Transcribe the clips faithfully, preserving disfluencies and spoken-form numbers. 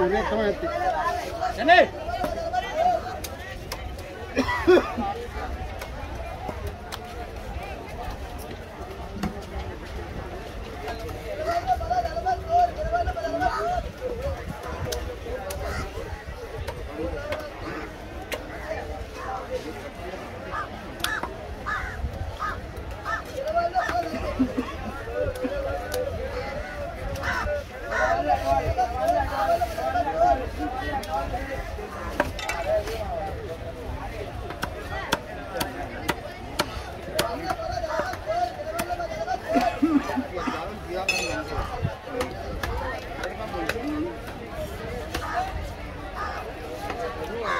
correctamente. ¡Gané!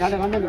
Dale, mándalo.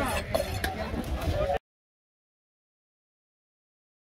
है